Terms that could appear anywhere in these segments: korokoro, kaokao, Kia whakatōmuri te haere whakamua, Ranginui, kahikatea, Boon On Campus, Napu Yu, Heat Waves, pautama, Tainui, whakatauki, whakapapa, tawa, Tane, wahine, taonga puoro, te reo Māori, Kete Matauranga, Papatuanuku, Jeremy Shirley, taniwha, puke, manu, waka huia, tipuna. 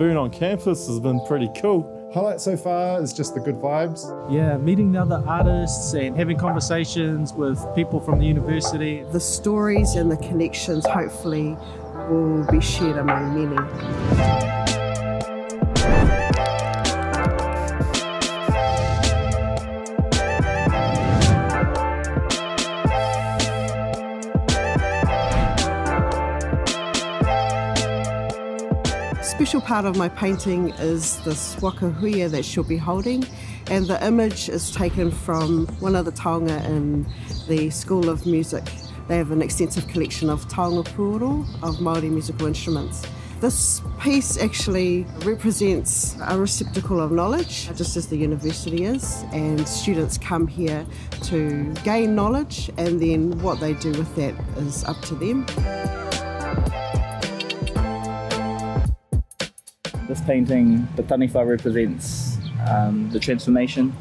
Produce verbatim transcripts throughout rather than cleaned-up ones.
burn on campus has been pretty cool. Highlight so far is just the good vibes. Yeah, meeting other artists and having conversations with people from the university. The stories and the connections hopefully will be shared among many. A special part of my painting is this waka huia that she'll be holding, and the image is taken from one of the taonga in the School of Music. They have an extensive collection of taonga puoro of Māori musical instruments. This piece actually represents a receptacle of knowledge, just as the university is, and students come here to gain knowledge, and then what they do with that is up to them. This painting, the taniwha, represents um, the transformation,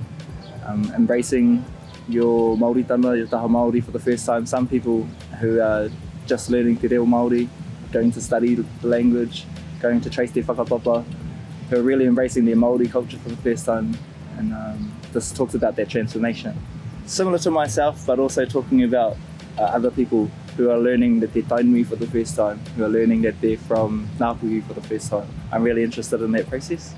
um, embracing your Māori tana, your taha Māori for the first time. Some people who are just learning te reo Māori, going to study the language, going to trace their whakapapa, who are really embracing their Māori culture for the first time. And um, this talks about that transformation. Similar to myself, but also talking about uh, other people who are learning that they're Tainui for the first time, who are learning that they're from Napu Yu for the first time. I'm really interested in that process,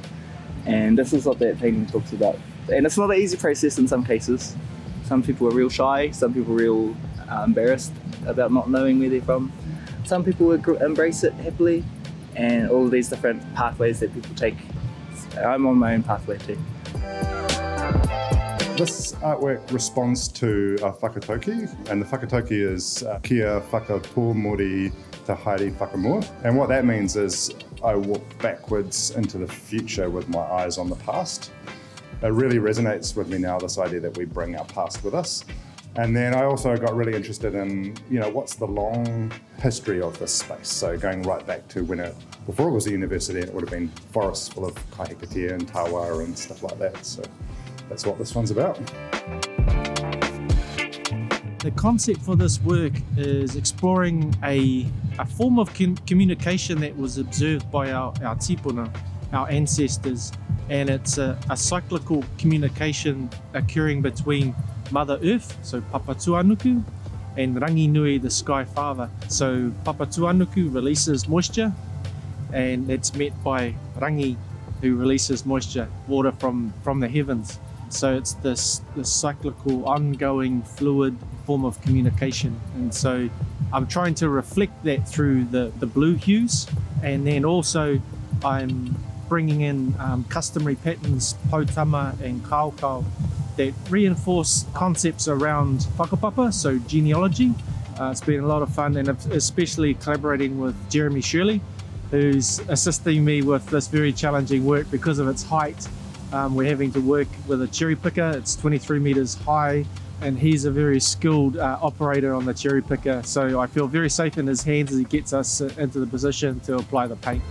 and this is what that painting talks about. And it's not an easy process in some cases. Some people are real shy, some people are real uh, embarrassed about not knowing where they're from. Some people embrace it happily, and all these different pathways that people take. I'm on my own pathway too. This artwork responds to uh, whakatauki, and the whakatauki is uh, Kia whakatōmuri te haere whakamua. And what that means is I walk backwards into the future with my eyes on the past. It really resonates with me now, this idea that we bring our past with us. And then I also got really interested in, you know, what's the long history of this space? So going right back to when it, before it was a university, it would have been forests full of kahikatea and tawa and stuff like that. So. That's what this one's about. The concept for this work is exploring a, a form of com communication that was observed by our, our tipuna, our ancestors, and it's a, a cyclical communication occurring between Mother Earth, so Papatuanuku, and Ranginui, the Sky Father. So Papatuanuku releases moisture, and it's met by Rangi, who releases moisture, water from, from the heavens. So it's this, this cyclical, ongoing, fluid form of communication. And so I'm trying to reflect that through the, the blue hues. And then also I'm bringing in um, customary patterns, pautama and kaokao, that reinforce concepts around whakapapa, so genealogy. Uh, it's been a lot of fun, and especially collaborating with Jeremy Shirley, who's assisting me with this very challenging work because of its height. Um, we're having to work with a cherry picker. It's twenty-three meters high, and he's a very skilled uh, operator on the cherry picker. So I feel very safe in his hands as he gets us into the position to apply the paint.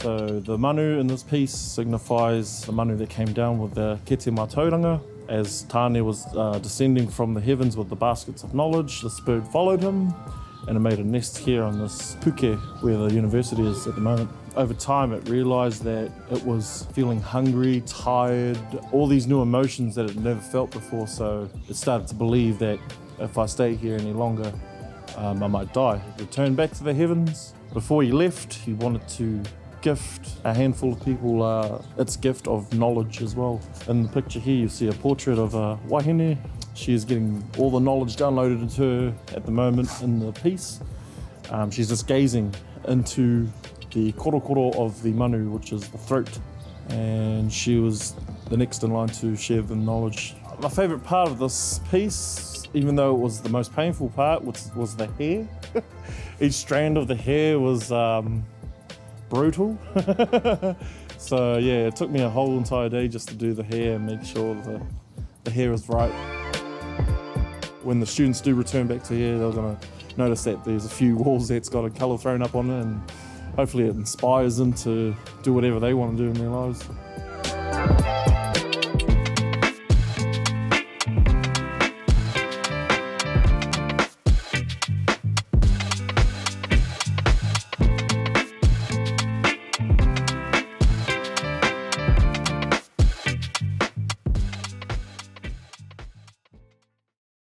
So the manu in this piece signifies the manu that came down with the Kete Matauranga. As Tane was uh, descending from the heavens with the baskets of knowledge, this bird followed him, and it made a nest here on this puke where the university is at the moment. Over time, it realised that it was feeling hungry, tired, all these new emotions that it never felt before, so it started to believe that if I stay here any longer, um, I might die. It returned back to the heavens. Before he left, he wanted to gift a handful of people uh, its gift of knowledge as well. In the picture here, you see a portrait of a wahine. She is getting all the knowledge downloaded into her at the moment in the piece. Um, she's just gazing into the korokoro of the manu, which is the throat, and she was the next in line to share the knowledge. My favourite part of this piece, even though it was the most painful part, was, was the hair. Each strand of the hair was um, brutal. So yeah, it took me a whole entire day just to do the hair and make sure the, the hair is right. When the students do return back to here, they're going to notice that there's a few walls that's got a colour thrown up on it, and hopefully it inspires them to do whatever they want to do in their lives.